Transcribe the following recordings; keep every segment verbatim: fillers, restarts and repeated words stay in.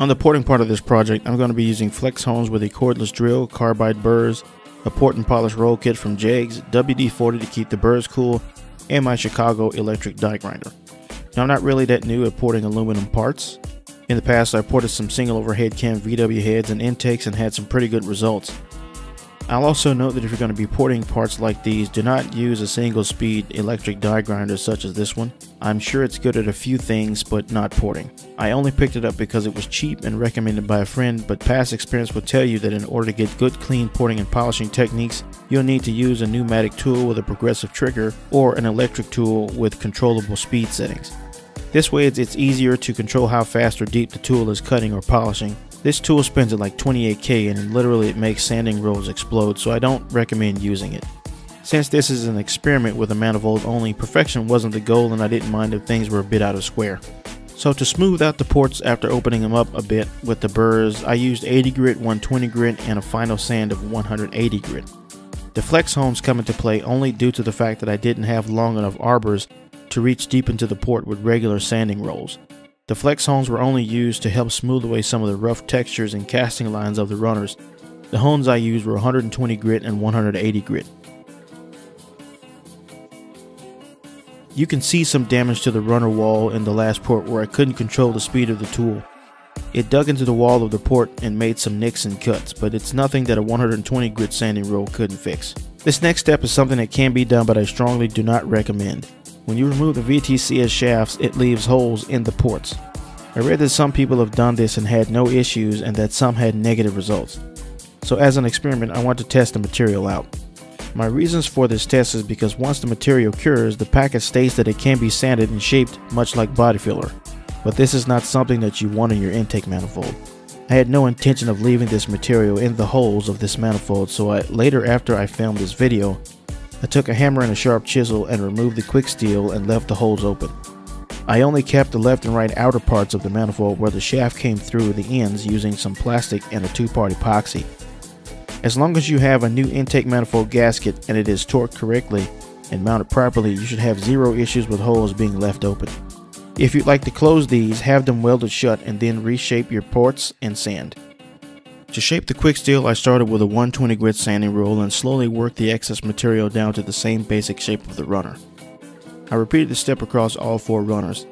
On the porting part of this project, I'm going to be using flex hones with a cordless drill, carbide burrs, a port and polish roll kit from J E G S, W D forty to keep the burrs cool, and my Chicago Electric die grinder. Now, I'm not really that new at porting aluminum parts. In the past, I ported some single overhead cam V W heads and intakes and had some pretty good results. I'll also note that if you're going to be porting parts like these, do not use a single speed electric die grinder such as this one. I'm sure it's good at a few things, but not porting. I only picked it up because it was cheap and recommended by a friend, but past experience will tell you that in order to get good clean porting and polishing techniques, you'll need to use a pneumatic tool with a progressive trigger or an electric tool with controllable speed settings. This way it's easier to control how fast or deep the tool is cutting or polishing. This tool spins at like twenty-eight K and literally it makes sanding rolls explode, so I don't recommend using it. Since this is an experiment with a manifold only, perfection wasn't the goal and I didn't mind if things were a bit out of square. So to smooth out the ports after opening them up a bit with the burrs, I used eighty grit, one twenty grit, and a final sand of one hundred eighty grit. The flex hones come into play only due to the fact that I didn't have long enough arbors to reach deep into the port with regular sanding rolls. The flex hones were only used to help smooth away some of the rough textures and casting lines of the runners. The hones I used were one hundred twenty grit and one hundred eighty grit. You can see some damage to the runner wall in the last port where I couldn't control the speed of the tool. It dug into the wall of the port and made some nicks and cuts, but it's nothing that a one hundred twenty grit sanding roll couldn't fix. This next step is something that can be done, but I strongly do not recommend. When you remove the V T C S shafts, it leaves holes in the ports. I read that some people have done this and had no issues and that some had negative results. So as an experiment, I want to test the material out. My reasons for this test is because once the material cures, the package states that it can be sanded and shaped much like body filler. But this is not something that you want in your intake manifold. I had no intention of leaving this material in the holes of this manifold, so I, later after I filmed this video, I took a hammer and a sharp chisel and removed the quick steel and left the holes open. I only kept the left and right outer parts of the manifold where the shaft came through the ends using some plastic and a two-part epoxy. As long as you have a new intake manifold gasket and it is torqued correctly and mounted properly, you should have zero issues with holes being left open. If you'd like to close these, have them welded shut and then reshape your ports and sand. To shape the quick steel, I started with a one twenty grit sanding roll and slowly worked the excess material down to the same basic shape of the runner. I repeated the step across all four runners.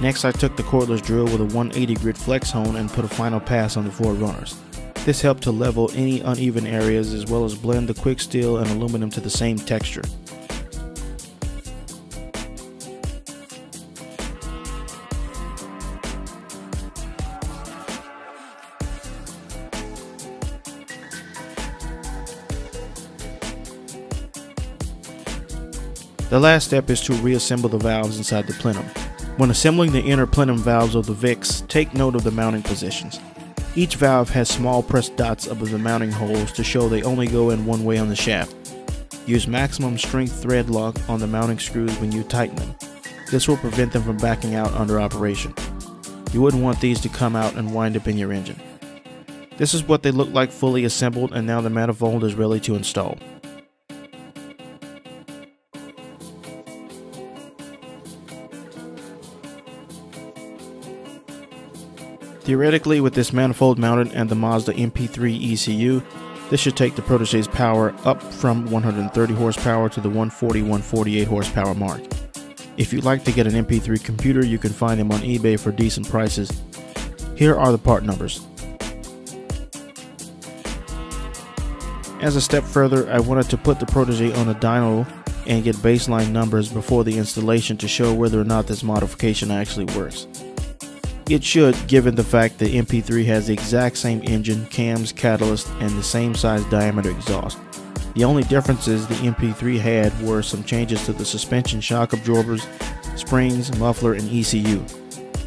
Next, I took the cordless drill with a one eighty grit flex hone and put a final pass on the four runners. This helped to level any uneven areas as well as blend the quick steel and aluminum to the same texture. The last step is to reassemble the valves inside the plenum. When assembling the inner plenum valves of the V I Cs, take note of the mounting positions. Each valve has small pressed dots above the mounting holes to show they only go in one way on the shaft. Use maximum strength thread lock on the mounting screws when you tighten them. This will prevent them from backing out under operation. You wouldn't want these to come out and wind up in your engine. This is what they look like fully assembled, and now the manifold is ready to install. Theoretically, with this manifold mounted and the Mazda M P three E C U, this should take the Protege's power up from one hundred thirty horsepower to the one forty to one forty-eight horsepower mark. If you'd like to get an M P three computer, you can find them on eBay for decent prices. Here are the part numbers. As a step further, I wanted to put the Protege on a dyno and get baseline numbers before the installation to show whether or not this modification actually works. It should, given the fact that M P three has the exact same engine, cams, catalyst, and the same size diameter exhaust. The only differences the M P three had were some changes to the suspension shock absorbers, springs, muffler, and E C U.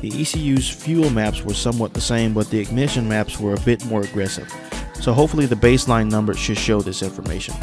The E C U's fuel maps were somewhat the same, but the ignition maps were a bit more aggressive. So hopefully the baseline numbers should show this information.